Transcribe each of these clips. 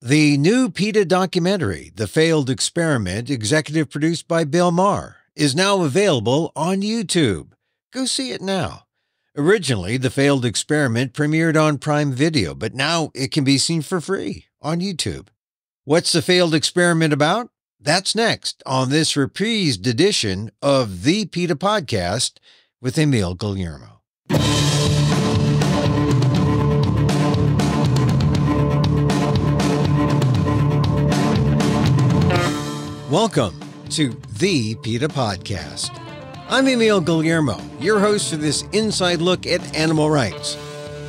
The new PETA documentary, The Failed Experiment, executive produced by Bill Maher, is now available on YouTube. Go see it now. Originally, The Failed Experiment premiered on Prime Video, but now it can be seen for free on YouTube. What's The Failed Experiment about? That's next on this reprised edition of The PETA Podcast with Emil Guillermo. Welcome to The PETA Podcast. I'm Emil Guillermo, your host for this inside look at animal rights,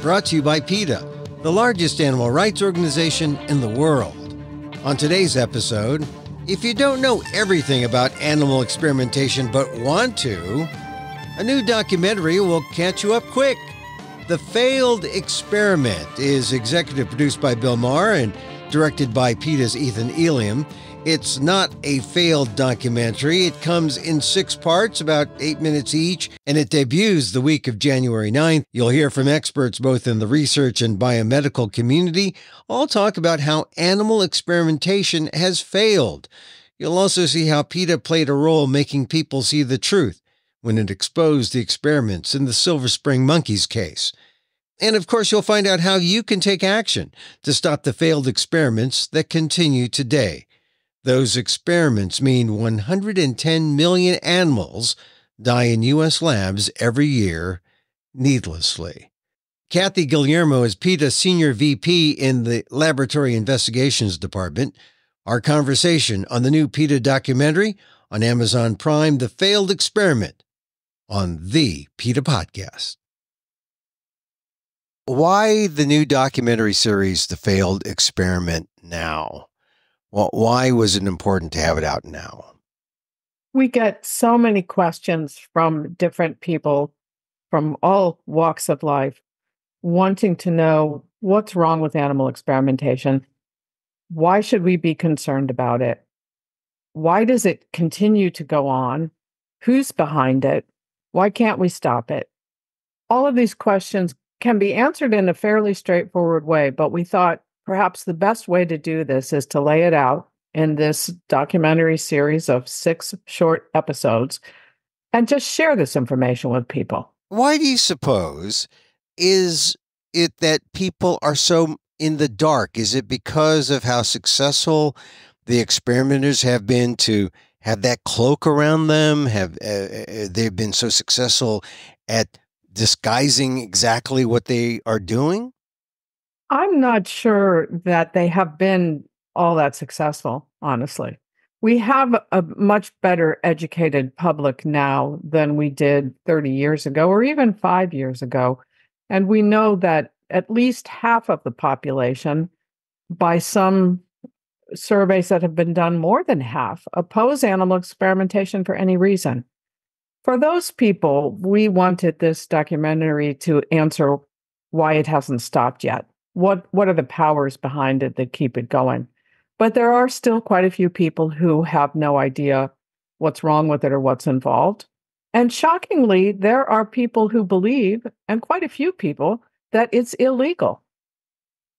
brought to you by PETA, the largest animal rights organization in the world. On today's episode, if you don't know everything about animal experimentation but want to, a new documentary will catch you up quick. The Failed Experiment is executive produced by Bill Maher and directed by PETA's Ethan Eliam. It's not a failed documentary. It comes in 6 parts, about 8 minutes each, and it debuts the week of January 9th. You'll hear from experts both in the research and biomedical community, all talk about how animal experimentation has failed. You'll also see how PETA played a role making people see the truth when it exposed the experiments in the Silver Spring Monkeys case. And of course, you'll find out how you can take action to stop the failed experiments that continue today. Those experiments mean 110 million animals die in U.S. labs every year, needlessly. Kathy Guillermo is PETA Senior VP in the Laboratory Investigations Department. Our conversation on the new PETA documentary on Amazon Prime, The Failed Experiment, on The PETA Podcast. Why the new documentary series, The Failed Experiment, now? Well, why was it important to have it out now? We get so many questions from different people from all walks of life wanting to know what's wrong with animal experimentation. Why should we be concerned about it? Why does it continue to go on? Who's behind it? Why can't we stop it? All of these questions can be answered in a fairly straightforward way, but we thought, perhaps the best way to do this is to lay it out in this documentary series of 6 short episodes and just share this information with people. Why do you suppose is it that people are so in the dark? Is it because of how successful the experimenters have been to have that cloak around them? Have they've been so successful at disguising exactly what they are doing? I'm not sure that they have been all that successful, honestly. We have a much better educated public now than we did 30 years ago or even 5 years ago. And we know that at least half of the population, by some surveys that have been done, more than half, oppose animal experimentation for any reason. For those people, we wanted this documentary to answer why it hasn't stopped yet. What are the powers behind it that keep it going? But there are still quite a few people who have no idea what's wrong with it or what's involved. And shockingly, there are people who believe, and quite a few people, that it's illegal.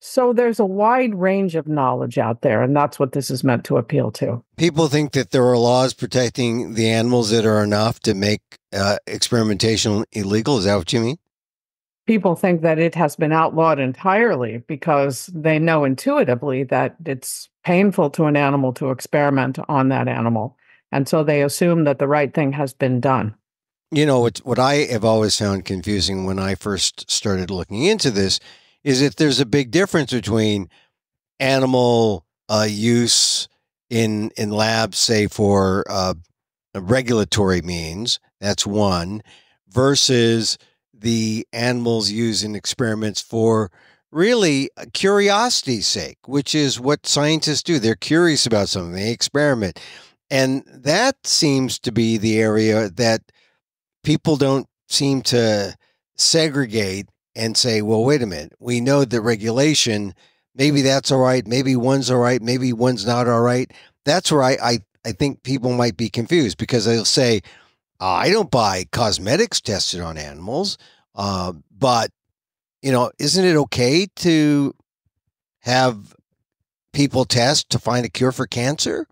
So there's a wide range of knowledge out there, and that's what this is meant to appeal to. People think that there are laws protecting the animals that are enough to make experimentation illegal. Is that what you mean? People think that it has been outlawed entirely because they know intuitively that it's painful to an animal to experiment on that animal. And so they assume that the right thing has been done. You know, what I have always found confusing when I first started looking into this is that there's a big difference between animal use in labs, say, for regulatory means, that's one, versus the animals used in experiments for really curiosity's sake, which is what scientists do. They're curious about something, they experiment. And that seems to be the area that people don't seem to segregate and say, well, wait a minute, we know the regulation, maybe that's all right, maybe one's all right, maybe one's not all right. That's where I think people might be confused, because they'll say, I don't buy cosmetics tested on animals, but, you know, isn't it okay to have people test to find a cure for cancer?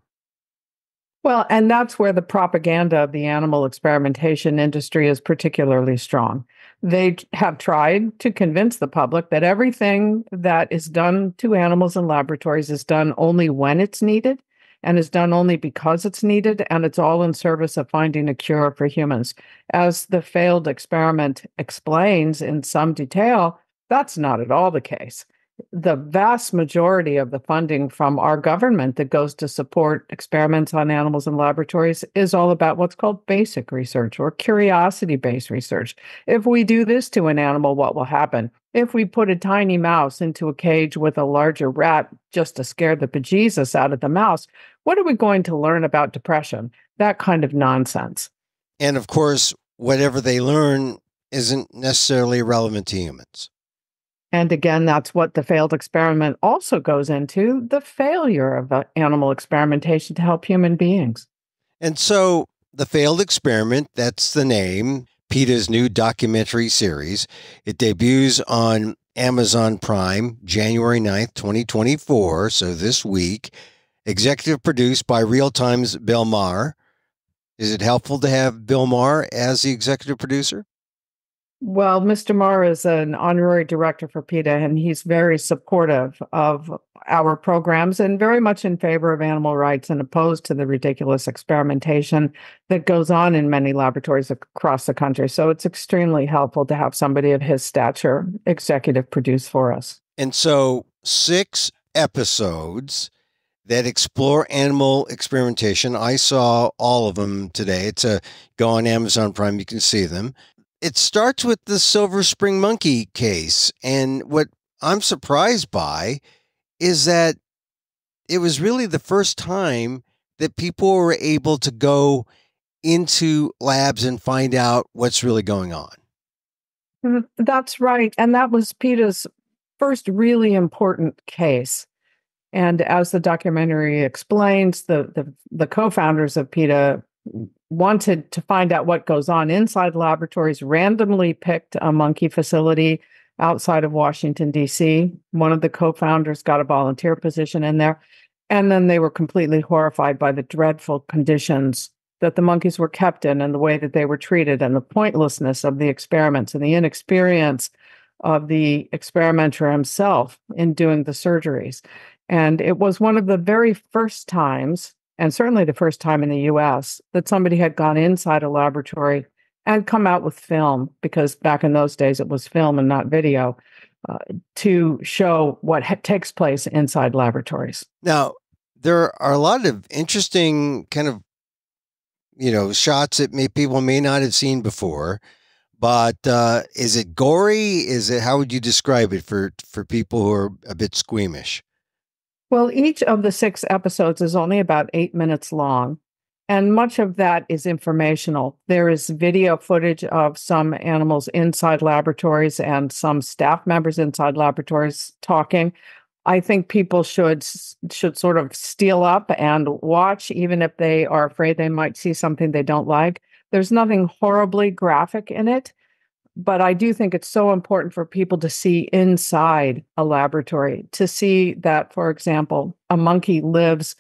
Well, and that's where the propaganda of the animal experimentation industry is particularly strong. They have tried to convince the public that everything that is done to animals in laboratories is done only when it's needed, and is done only because it's needed, and it's all in service of finding a cure for humans. As The Failed Experiment explains in some detail, that's not at all the case. The vast majority of the funding from our government that goes to support experiments on animals in laboratories is all about what's called basic research or curiosity-based research. If we do this to an animal, what will happen? If we put a tiny mouse into a cage with a larger rat just to scare the bejesus out of the mouse, what are we going to learn about depression? That kind of nonsense. And of course, whatever they learn isn't necessarily relevant to humans. And again, that's what The Failed Experiment also goes into, the failure of animal experimentation to help human beings. And so The Failed Experiment, that's the name, PETA's new documentary series. It debuts on Amazon Prime, January 9th, 2024, so this week. Executive produced by Real Time's Bill Maher. Is it helpful to have Bill Maher as the executive producer? Well, Mr. Maher is an honorary director for PETA, and he's very supportive of our programs and very much in favor of animal rights and opposed to the ridiculous experimentation that goes on in many laboratories across the country. So it's extremely helpful to have somebody of his stature executive produce for us. And so 6 episodes that explore animal experimentation. I saw all of them today. Go on Amazon Prime, you can see them. It starts with the Silver Spring Monkey case, and what I'm surprised by is that it was really the first time that people were able to go into labs and find out what's really going on. That's right, and that was PETA's first really important case. And as the documentary explains, the co-founders of PETA wanted to find out what goes on inside laboratories, randomly picked a monkey facility outside of Washington, D.C. One of the co-founders got a volunteer position in there, and then they were completely horrified by the dreadful conditions that the monkeys were kept in and the way that they were treated and the pointlessness of the experiments and the inexperience of the experimenter himself in doing the surgeries. And it was one of the very first times, and certainly the first time in the U.S., that somebody had gone inside a laboratory and come out with film, because back in those days it was film and not video, to show what takes place inside laboratories. Now, there are a lot of interesting kind of, shots that people may not have seen before, but is it gory? How would you describe it for people who are a bit squeamish? Well, each of the 6 episodes is only about 8 minutes long, and much of that is informational. There is video footage of some animals inside laboratories and some staff members inside laboratories talking. I think people should sort of steel up and watch, even if they are afraid they might see something they don't like. There's nothing horribly graphic in it, but I do think it's so important for people to see inside a laboratory, to see that, for example, a monkey lives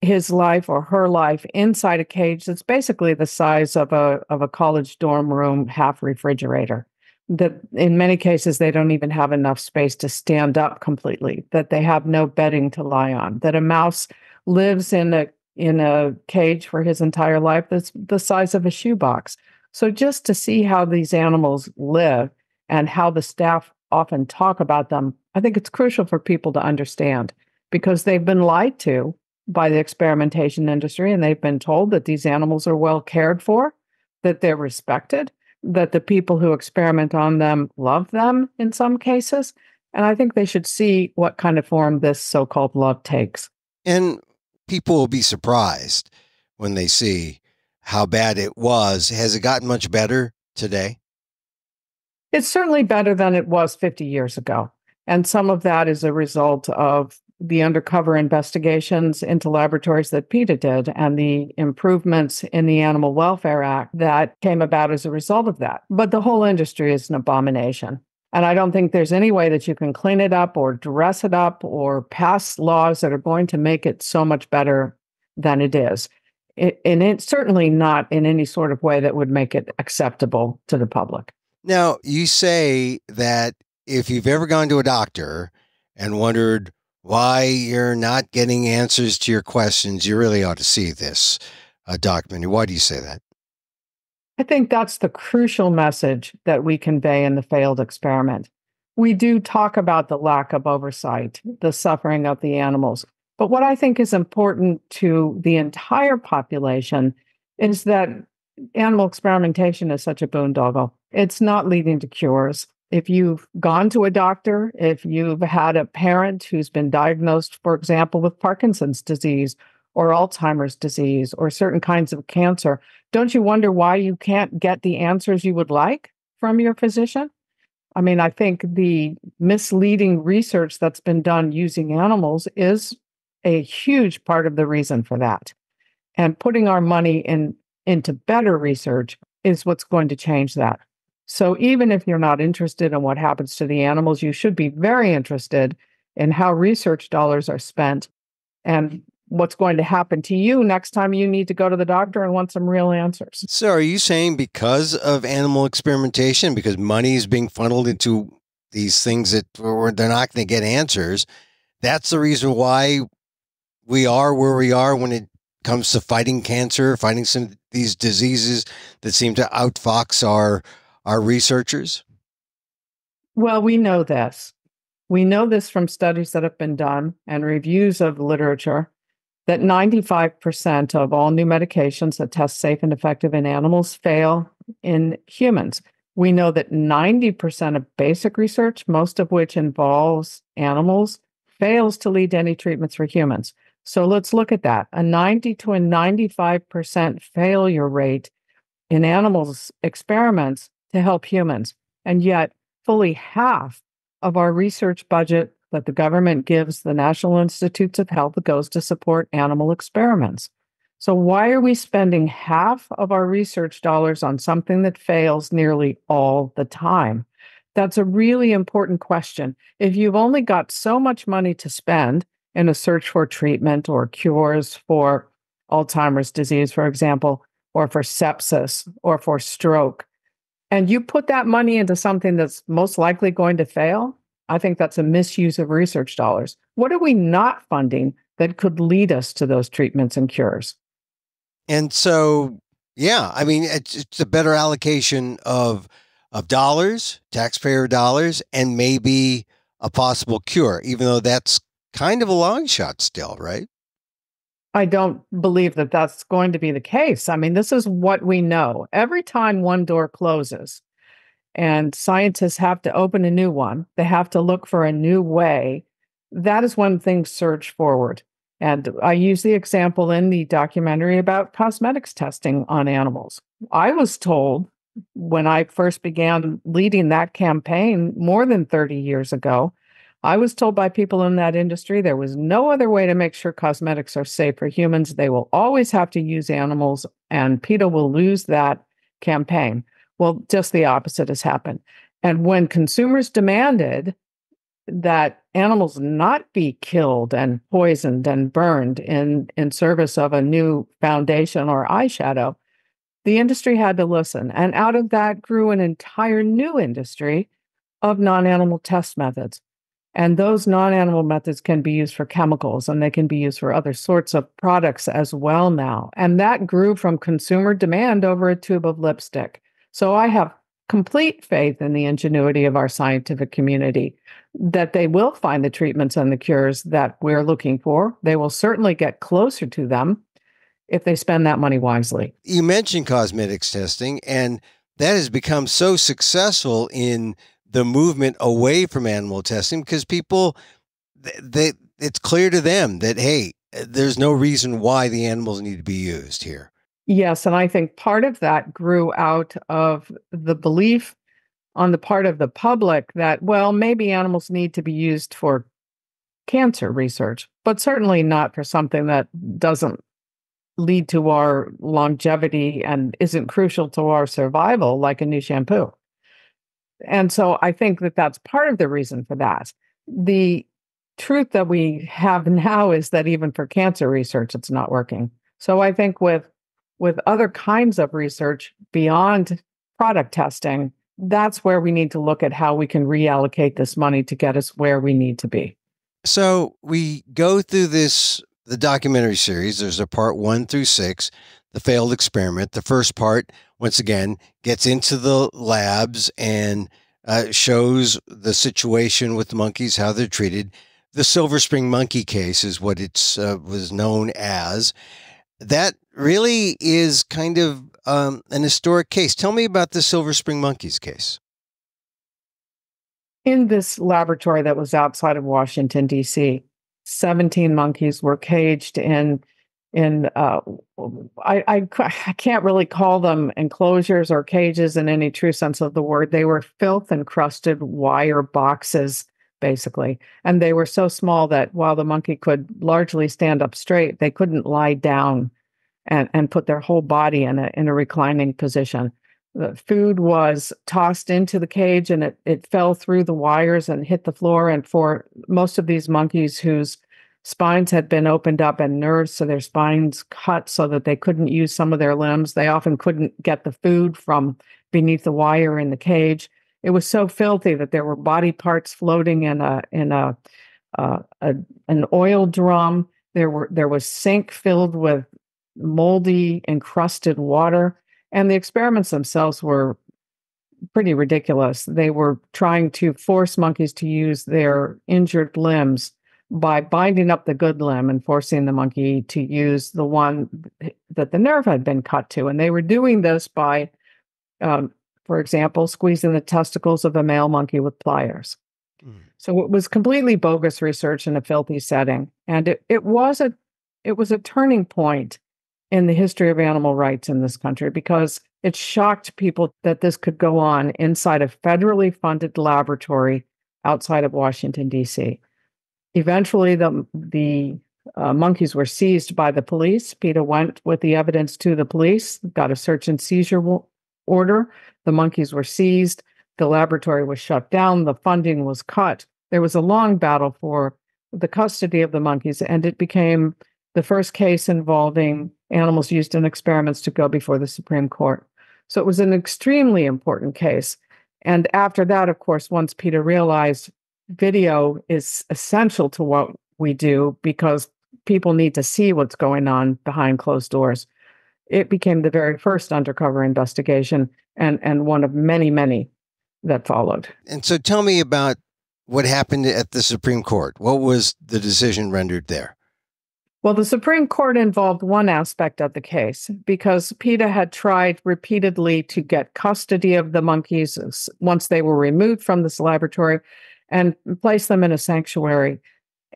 his life or her life inside a cage that's basically the size of a college dorm room half refrigerator, that in many cases they don't even have enough space to stand up completely, that they have no bedding to lie on, that a mouse lives in a cage for his entire life that's the size of a shoebox. So just to see how these animals live and how the staff often talk about them, I think it's crucial for people to understand, because they've been lied to by the experimentation industry, and they've been told that these animals are well cared for, that they're respected, that the people who experiment on them love them in some cases. And I think they should see what kind of form this so-called love takes. And people will be surprised when they see how bad it was. Has it gotten much better today? It's certainly better than it was 50 years ago. And some of that is a result of the undercover investigations into laboratories that PETA did and the improvements in the Animal Welfare Act that came about as a result of that. But the whole industry is an abomination. And I don't think there's any way that you can clean it up or dress it up or pass laws that are going to make it so much better than it is. And it's certainly not in any sort of way that would make it acceptable to the public. Now, you say that if you've ever gone to a doctor and wondered why you're not getting answers to your questions, you really ought to see this documentary. Why do you say that? I think that's the crucial message that we convey in The Failed Experiment. We do talk about the lack of oversight, the suffering of the animals. But what I think is important to the entire population is that animal experimentation is such a boondoggle. It's not leading to cures. If you've gone to a doctor, if you've had a parent who's been diagnosed, for example, with Parkinson's disease or Alzheimer's disease or certain kinds of cancer, don't you wonder why you can't get the answers you would like from your physician? I mean, I think the misleading research that's been done using animals is a huge part of the reason for that. And putting our money into better research is what's going to change that. So even if you're not interested in what happens to the animals, you should be very interested in how research dollars are spent and what's going to happen to you next time you need to go to the doctor and want some real answers. So are you saying because of animal experimentation, because money is being funneled into these things that they're not going to get answers, that's the reason why we are where we are when it comes to fighting cancer, fighting some of these diseases that seem to outfox our researchers? Well, we know this. We know this from studies that have been done and reviews of literature, that 95% of all new medications that test safe and effective in animals fail in humans. We know that 90% of basic research, most of which involves animals, fails to lead to any treatments for humans. So let's look at that. A 90 to a 95% failure rate in animals' experiments to help humans. And yet, fully half of our research budget that the government gives the National Institutes of Health goes to support animal experiments. So why are we spending half of our research dollars on something that fails nearly all the time? That's a really important question. If you've only got so much money to spend in a search for treatment or cures for Alzheimer's disease, for example, or for sepsis or for stroke, and you put that money into something that's most likely going to fail, I think that's a misuse of research dollars. What are we not funding that could lead us to those treatments and cures? And so, yeah, I mean, it's a better allocation of dollars, taxpayer dollars, and maybe a possible cure, even though that's kind of a long shot still, right? I don't believe that that's going to be the case. I mean, this is what we know. Every time one door closes, and scientists have to open a new one, they have to look for a new way, that is when things surge forward. And I use the example in the documentary about cosmetics testing on animals. I was told when I first began leading that campaign more than 30 years ago, I was told by people in that industry there was no other way to make sure cosmetics are safe for humans. They will always have to use animals, and PETA will lose that campaign. Well, just the opposite has happened. And when consumers demanded that animals not be killed and poisoned and burned in service of a new foundation or eyeshadow, the industry had to listen. And out of that grew an entire new industry of non-animal test methods. And those non-animal methods can be used for chemicals, and they can be used for other sorts of products as well now. And that grew from consumer demand over a tube of lipstick. So I have complete faith in the ingenuity of our scientific community that they will find the treatments and the cures that we're looking for. They will certainly get closer to them if they spend that money wisely. You mentioned cosmetics testing, and that has become so successful in the movement away from animal testing because people, it's clear to them that, hey, there's no reason why the animals need to be used here. Yes, and I think part of that grew out of the belief on the part of the public that, well, maybe animals need to be used for cancer research, but certainly not for something that doesn't lead to our longevity and isn't crucial to our survival, like a new shampoo. And so I think that that's part of the reason for that. The truth that we have now is that even for cancer research, it's not working. So I think with other kinds of research beyond product testing, that's where we need to look at how we can reallocate this money to get us where we need to be. So we go through this, the documentary series. There's a part 1 through 6, The Failed Experiment. The first part, once again, gets into the labs and shows the situation with the monkeys, how they're treated. The Silver Spring Monkey case is what it was known as. That really is kind of an historic case. Tell me about the Silver Spring Monkeys case. In this laboratory that was outside of Washington, D.C., 17 monkeys were caged in I can't really call them enclosures or cages in any true sense of the word. They were filth-encrusted wire boxes, basically. And they were so small that while the monkey could largely stand up straight, they couldn't lie down and put their whole body in a reclining position. The food was tossed into the cage and it fell through the wires and hit the floor. And for most of these monkeys whose spines had been opened up and nerves to their spines cut so that they couldn't use some of their limbs, they often couldn't get the food from beneath the wire in the cage. It was so filthy that there were body parts floating in an oil drum. There was sink filled with moldy, encrusted water. And the experiments themselves were pretty ridiculous. They were trying to force monkeys to use their injured limbs by binding up the good limb and forcing the monkey to use the one that the nerve had been cut to. And they were doing this by, for example, squeezing the testicles of a male monkey with pliers. Mm. So it was completely bogus research in a filthy setting. And it was a turning point in the history of animal rights in this country, because it shocked people that this could go on inside a federally funded laboratory outside of Washington, D.C. Eventually, the monkeys were seized by the police. PETA went with the evidence to the police, got a search and seizure order. The monkeys were seized. The laboratory was shut down. The funding was cut. There was a long battle for the custody of the monkeys, and it became the first case involving animals used in experiments to go before the Supreme Court. So it was an extremely important case. And after that, of course, once PETA realized video is essential to what we do because people need to see what's going on behind closed doors, it became the very first undercover investigation and one of many, many that followed. And so tell me about what happened at the Supreme Court. What was the decision rendered there? Well, the Supreme Court involved one aspect of the case because PETA had tried repeatedly to get custody of the monkeys once they were removed from this laboratory and place them in a sanctuary.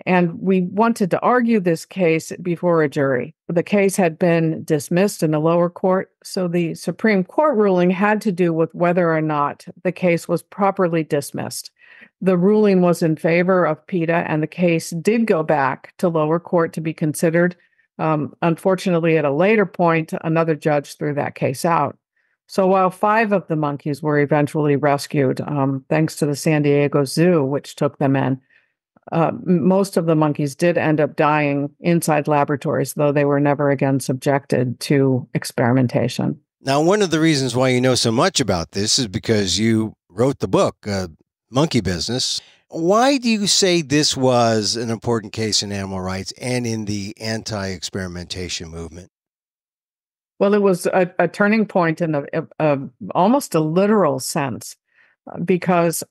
And we wanted to argue this case before a jury. The case had been dismissed in the lower court, so the Supreme Court ruling had to do with whether or not the case was properly dismissed. The ruling was in favor of PETA, and the case did go back to lower court to be considered. Unfortunately, at a later point, another judge threw that case out. So while 5 of the monkeys were eventually rescued, thanks to the San Diego Zoo, which took them in, most of the monkeys did end up dying inside laboratories, though they were never again subjected to experimentation. Now, one of the reasons why you know so much about this is because you wrote the book, Monkey Business. Why do you say this was an important case in animal rights and in the anti-experimentation movement? Well, it was a turning point in almost a literal sense, because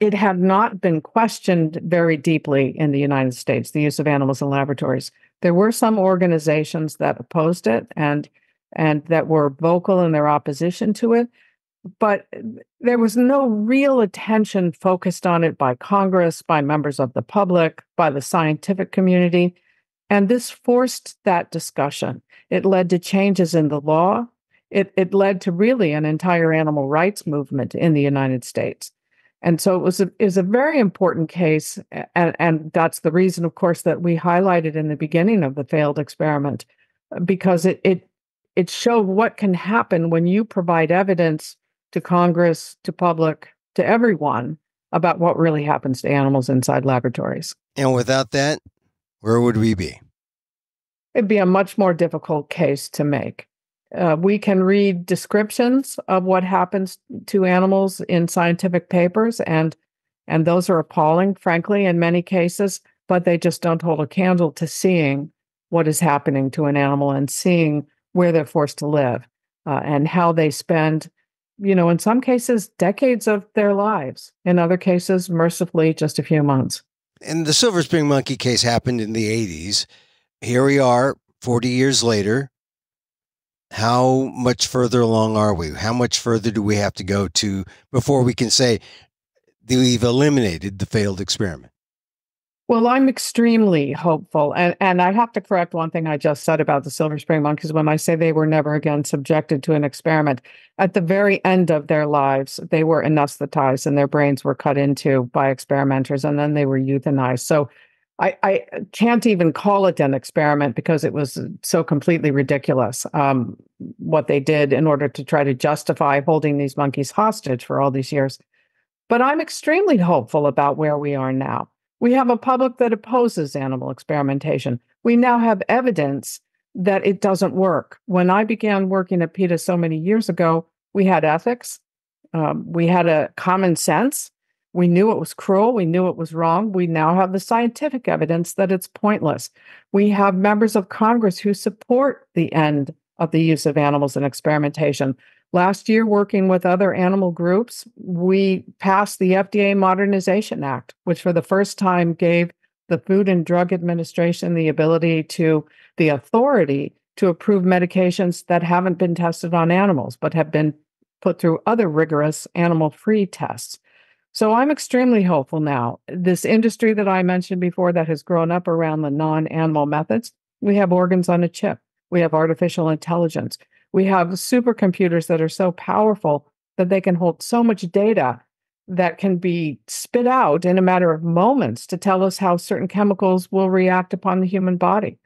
it had not been questioned very deeply in the United States, the use of animals in laboratories. There were some organizations that opposed it and that were vocal in their opposition to it, but there was no real attention focused on it by Congress, by members of the public, by the scientific community. And this forced that discussion. It led to changes in the law. It led to really an entire animal rights movement in the United States. And so it is a very important case. And that's the reason, of course, that we highlighted in the beginning of The Failed Experiment, because it showed what can happen when you provide evidence to Congress, to public, to everyone about what really happens to animals inside laboratories. And without that, where would we be? It'd be a much more difficult case to make. We can read descriptions of what happens to animals in scientific papers, and those are appalling, frankly, in many cases, but they just don't hold a candle to seeing what is happening to an animal and seeing where they're forced to live and how they spend, in some cases, decades of their lives. In other cases, mercifully, just a few months. And the Silver Spring Monkey case happened in the 80s. Here we are, 40 years later. How much further along are we? How much further do we have to go to before we can say that we've eliminated the failed experiment? Well, I'm extremely hopeful. And I have to correct one thing I just said about the Silver Spring Monkeys. When I say they were never again subjected to an experiment, at the very end of their lives, they were anesthetized and their brains were cut into by experimenters, and then they were euthanized. So I can't even call it an experiment because it was so completely ridiculous what they did in order to try to justify holding these monkeys hostage for all these years. But I'm extremely hopeful about where we are now. We have a public that opposes animal experimentation. We now have evidence that it doesn't work. When I began working at PETA so many years ago, we had ethics. We had a common sense. We knew it was cruel. We knew it was wrong. We now have the scientific evidence that it's pointless. We have members of Congress who support the end of the use of animals in experimentation. Last year, working with other animal groups, we passed the FDA Modernization Act, which for the first time gave the Food and Drug Administration the authority to approve medications that haven't been tested on animals, but have been put through other rigorous animal-free tests. So I'm extremely hopeful now. This industry that I mentioned before that has grown up around the non-animal methods, we have organs on a chip. We have artificial intelligence. We have supercomputers that are so powerful that they can hold so much data that can be spit out in a matter of moments to tell us how certain chemicals will react upon the human body.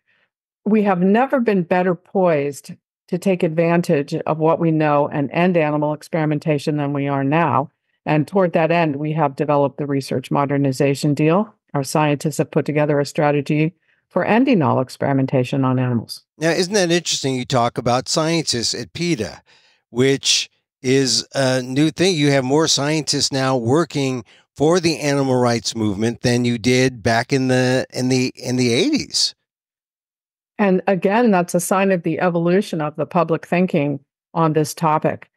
We have never been better poised to take advantage of what we know and end animal experimentation than we are now. And toward that end, we have developed the Research Modernization Deal. Our scientists have put together a strategy for ending all experimentation on animals. Now, isn't that interesting? You talk about scientists at PETA, which is a new thing. You have more scientists now working for the animal rights movement than you did back in the 80s. And again, that's a sign of the evolution of the public thinking on this topic.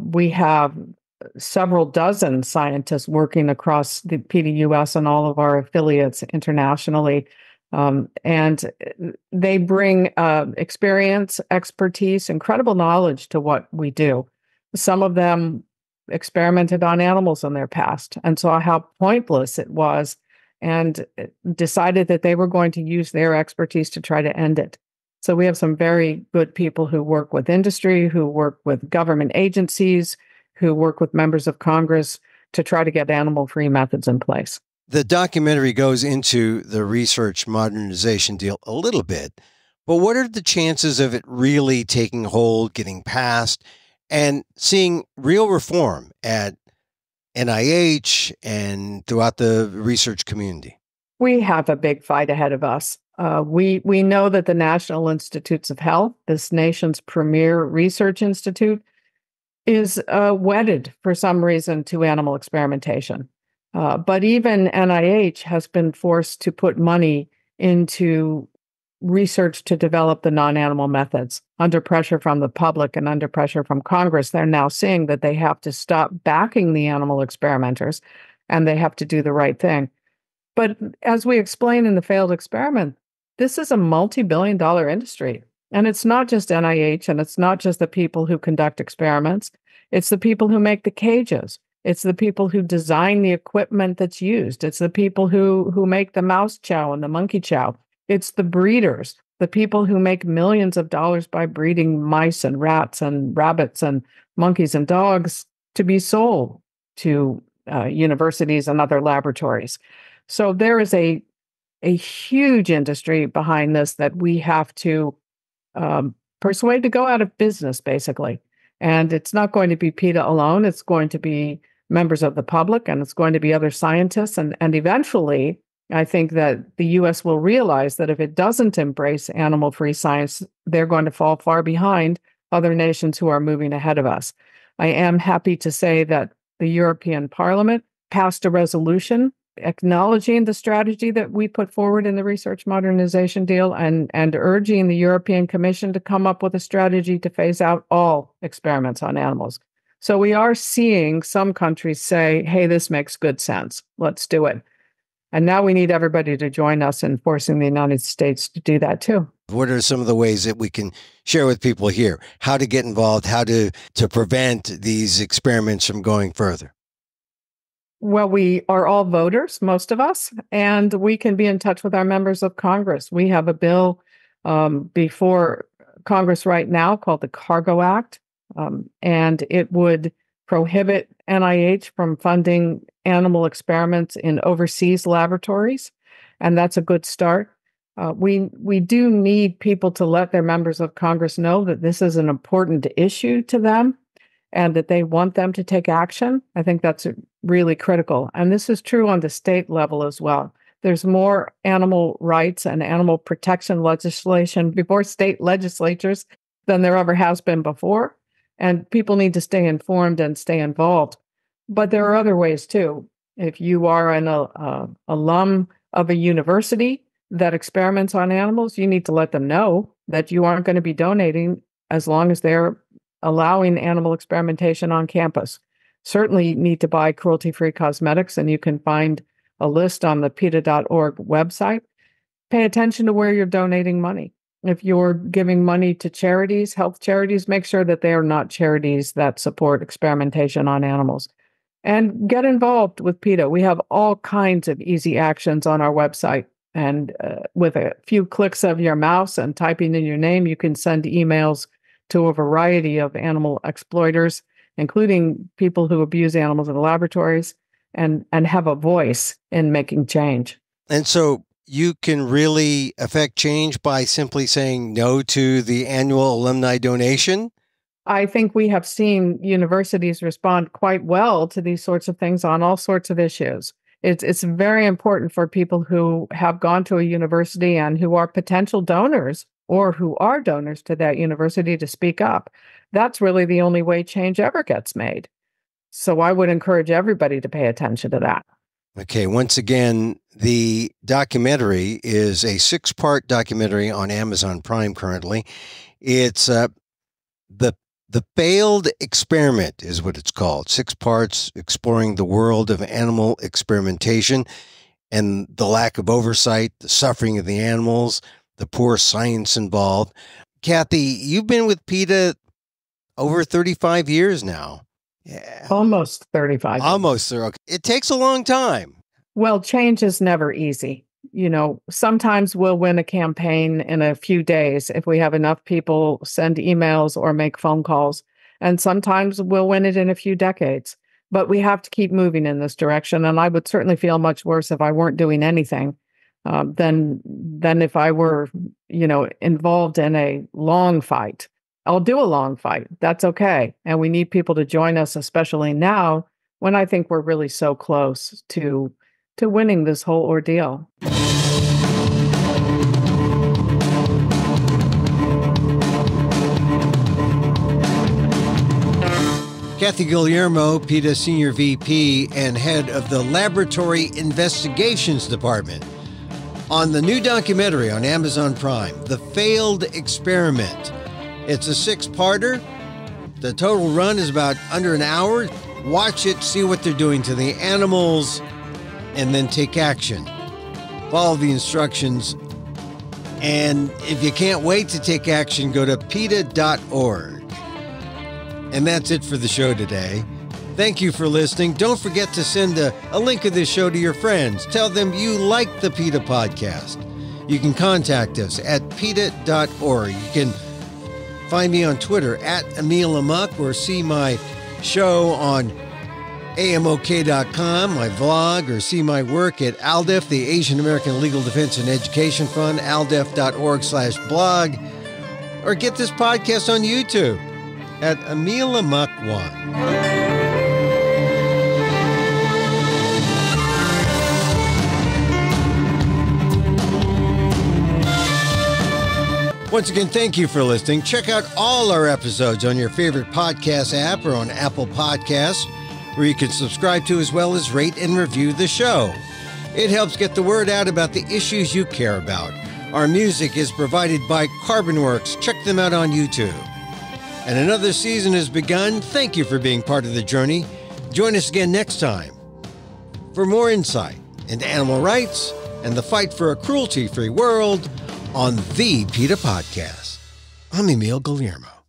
We have several dozen scientists working across the PETA US and all of our affiliates internationally. And they bring experience, expertise, incredible knowledge to what we do. Some of them experimented on animals in their past and saw how pointless it was and decided that they were going to use their expertise to try to end it. So we have some very good people who work with industry, who work with government agencies, who work with members of Congress to try to get animal-free methods in place. The documentary goes into the Research Modernization Deal a little bit, but what are the chances of it really taking hold, getting passed, and seeing real reform at NIH and throughout the research community? We have a big fight ahead of us. We know that the National Institutes of Health, this nation's premier research institute, is wedded for some reason to animal experimentation. But even NIH has been forced to put money into research to develop the non-animal methods. Under pressure from the public and under pressure from Congress, they're now seeing that they have to stop backing the animal experimenters and they have to do the right thing. But as we explain in The Failed Experiment, this is a multi-billion-dollar industry. And it's not just NIH and it's not just the people who conduct experiments. It's the people who make the cages. It's the people who design the equipment that's used. It's the people who make the mouse chow and the monkey chow. It's the breeders, the people who make millions of dollars by breeding mice and rats and rabbits and monkeys and dogs to be sold to universities and other laboratories. So there is a huge industry behind this that we have to persuade to go out of business, basically. And it's not going to be PETA alone. It's going to be members of the public, and it's going to be other scientists. And eventually, I think that the U.S. will realize that if it doesn't embrace animal-free science, they're going to fall far behind other nations who are moving ahead of us. I am happy to say that the European Parliament passed a resolution acknowledging the strategy that we put forward in the Research Modernization Deal and urging the European Commission to come up with a strategy to phase out all experiments on animals. So we are seeing some countries say, hey, this makes good sense. Let's do it. And now we need everybody to join us in forcing the United States to do that too. What are some of the ways that we can share with people here? How to get involved, how to prevent these experiments from going further? Well, we are all voters, most of us, and we can be in touch with our members of Congress. We have a bill before Congress right now called the Cargo Act, and it would prohibit NIH from funding animal experiments in overseas laboratories, and that's a good start. We do need people to let their members of Congress know that this is an important issue to them and that they want them to take action. I think that's really critical. And this is true on the state level as well. There's more animal rights and animal protection legislation before state legislatures than there ever has been before. And people need to stay informed and stay involved. But there are other ways too. If you are an alum of a university that experiments on animals, you need to let them know that you aren't going to be donating as long as they're allowing animal experimentation on campus. Certainly you need to buy cruelty-free cosmetics, and you can find a list on the PETA.org website. Pay attention to where you're donating money. If you're giving money to charities, health charities, make sure that they are not charities that support experimentation on animals. And get involved with PETA. We have all kinds of easy actions on our website. And with a few clicks of your mouse and typing in your name, you can send emails to a variety of animal exploiters, including people who abuse animals in laboratories, and have a voice in making change. And so you can really affect change by simply saying no to the annual alumni donation? I think we have seen universities respond quite well to these sorts of things on all sorts of issues. It's very important for people who have gone to a university and who are potential donors or who are donors to that university to speak up. That's really the only way change ever gets made. So I would encourage everybody to pay attention to that. Okay. Once again, the documentary is a 6-part documentary on Amazon Prime currently. It's The Failed Experiment is what it's called. 6 parts exploring the world of animal experimentation and the lack of oversight, the suffering of the animals, the poor science involved. Kathy, you've been with PETA over 35 years now. Yeah. Almost 35 years. Almost. Okay. It takes a long time. Well, change is never easy. You know, sometimes we'll win a campaign in a few days if we have enough people send emails or make phone calls. And sometimes we'll win it in a few decades. But we have to keep moving in this direction. And I would certainly feel much worse if I weren't doing anything than if I were, you know, involved in a long fight. I'll do a long fight. That's okay. And we need people to join us, especially now when I think we're really so close to winning this whole ordeal. Kathy Guillermo, PETA Senior VP and head of the Laboratory Investigations Department, on the new documentary on Amazon Prime, The Failed Experiment. It's a 6-parter. The total run is about under an hour. Watch it, see what they're doing to the animals, and then take action. Follow the instructions. And if you can't wait to take action, go to PETA.org. And that's it for the show today. Thank you for listening. Don't forget to send a link of this show to your friends. Tell them you like the PETA podcast. You can contact us at PETA.org. You can find me on Twitter at Emil Amok, or see my show on AMOK.com, my vlog, or see my work at ALDEF, the Asian American Legal Defense and Education Fund, aldef.org/blog, or get this podcast on YouTube at Emil Amok 1. Once again, thank you for listening. Check out all our episodes on your favorite podcast app or on Apple Podcasts, where you can subscribe to as well as rate and review the show. It helps get the word out about the issues you care about. Our music is provided by Carbon Works. Check them out on YouTube. And another season has begun. Thank you for being part of the journey. Join us again next time for more insight into animal rights and the fight for a cruelty-free world on the PETA Podcast. I'm Emil Guillermo.